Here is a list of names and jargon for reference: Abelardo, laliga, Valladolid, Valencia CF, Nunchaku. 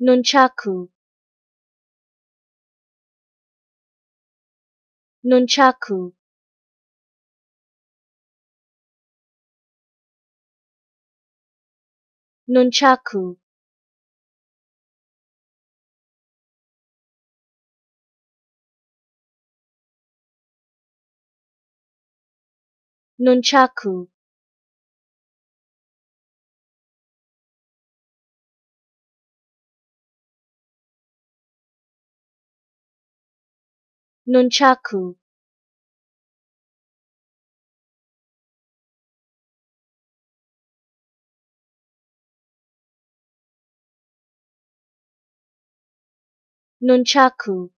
Nunchaku, Nunchaku, Nunchaku, Nunchaku, Nunchaku, Nunchaku.